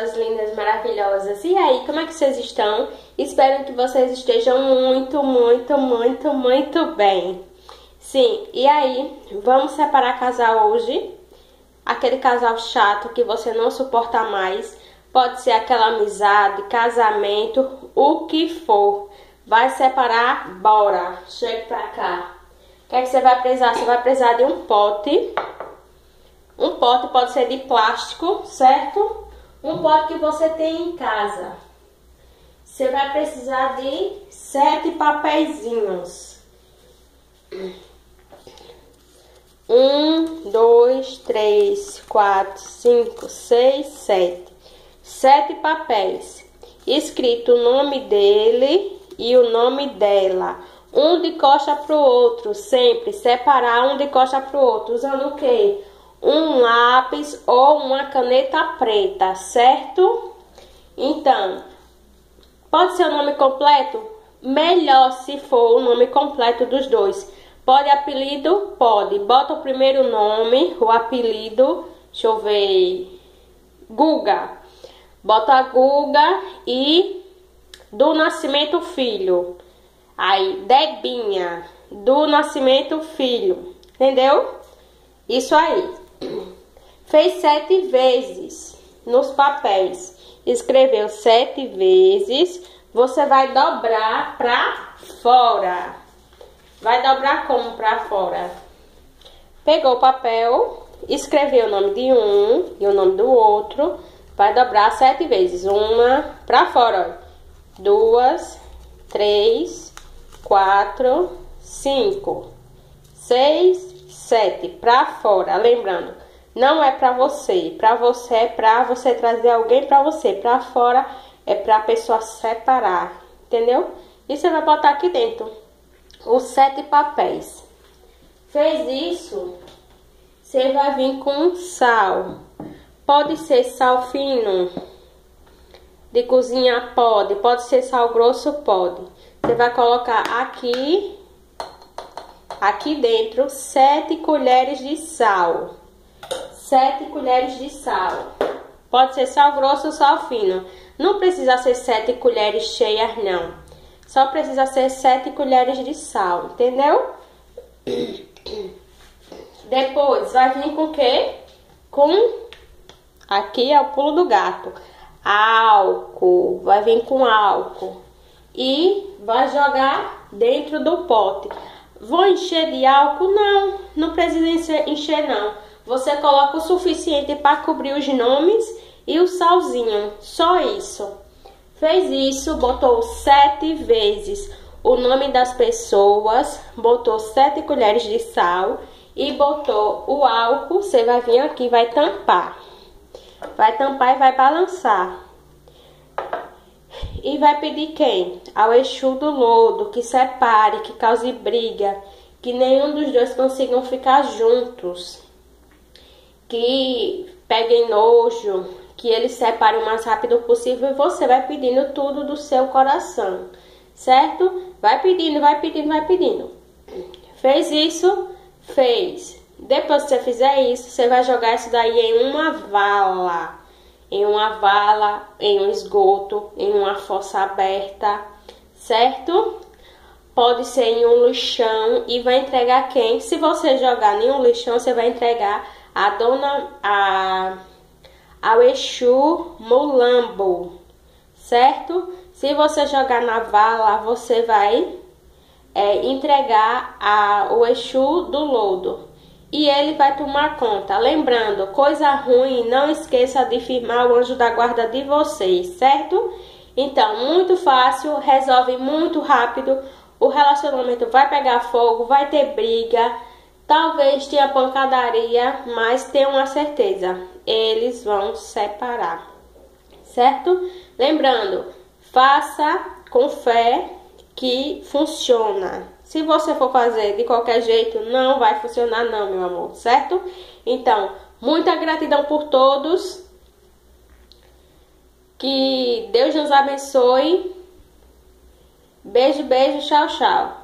pessoas lindas, maravilhosas. E aí, como é que vocês estão? Espero que vocês estejam muito bem. Sim, e aí, vamos separar casal hoje. Aquele casal chato que você não suporta mais. Pode ser aquela amizade, casamento, o que for. Vai separar, bora. Chega pra cá. O que é que você vai precisar? Você vai precisar de um pote. Um pote pode ser de plástico, certo? Um pote que você tem em casa. Você vai precisar de 7 papeizinhos. 1, 2, 3, 4, 5, 6, 7. 7 papéis. Escrito o nome dele e o nome dela. Um de costa pro outro. Sempre separar um de costa pro outro. Usando o quê? Um lápis ou uma caneta preta, certo? Então, pode ser o nome completo? Melhor se for o nome completo dos dois. Pode apelido? Pode. Bota o primeiro nome, o apelido, deixa eu ver, Guga. Bota a Guga e do nascimento filho. Aí, Debinha, do nascimento filho. Entendeu? Isso aí. Fez 7 vezes nos papéis. Escreveu 7 vezes. Você vai dobrar pra fora. Vai dobrar como pra fora? Pegou o papel, escreveu o nome de um e o nome do outro. Vai dobrar 7 vezes. Uma pra fora. Ó. 2, 3, 4, 5, 6, 7 pra fora. Lembrando, não é pra você. Pra você é pra você trazer alguém pra você. Pra fora é pra pessoa separar. Entendeu? E você vai botar aqui dentro os 7 papéis. Fez isso, você vai vir com sal. Pode ser sal fino de cozinha, pode ser sal grosso, pode. Você vai colocar aqui. Aqui dentro, 7 colheres de sal. 7 colheres de sal. Pode ser sal grosso ou sal fino. Não precisa ser 7 colheres cheias, não. Só precisa ser 7 colheres de sal, entendeu? Depois, vai vir com o quê? Com... Aqui é o pulo do gato. Álcool. Vai vir com álcool. E vai jogar dentro do pote. Vou encher de álcool? Não, não precisa encher não. Você coloca o suficiente para cobrir os nomes e o salzinho, só isso. Fez isso, botou 7 vezes o nome das pessoas, botou 7 colheres de sal e botou o álcool. Você vai vir aqui, vai tampar e vai balançar. E vai pedir quem? Ao Exu do Lodo, que separe, que cause briga, que nenhum dos dois consigam ficar juntos, que peguem nojo, que eles separem o mais rápido possível. E você vai pedindo tudo do seu coração, certo? Vai pedindo, vai pedindo, vai pedindo. Fez isso? Fez. Depois que você fizer isso, você vai jogar isso daí em uma vala. Em uma vala, em um esgoto, em uma fossa aberta, certo? Pode ser em um lixão e vai entregar quem? Se você jogar em um lixão, você vai entregar a ao Exu Mulambo, certo? Se você jogar na vala, você vai entregar ao Exu do Lodo. E ele vai tomar conta. Lembrando, coisa ruim, não esqueça de firmar o anjo da guarda de vocês, certo? Então, muito fácil, resolve muito rápido. O relacionamento vai pegar fogo, vai ter briga. Talvez tenha pancadaria, mas tenho uma certeza, eles vão separar, certo? Lembrando, faça com fé que funciona. Se você for fazer de qualquer jeito, não vai funcionar não, meu amor, certo? Então, muita gratidão por todos. Que Deus nos abençoe. Beijo, beijo, tchau, tchau.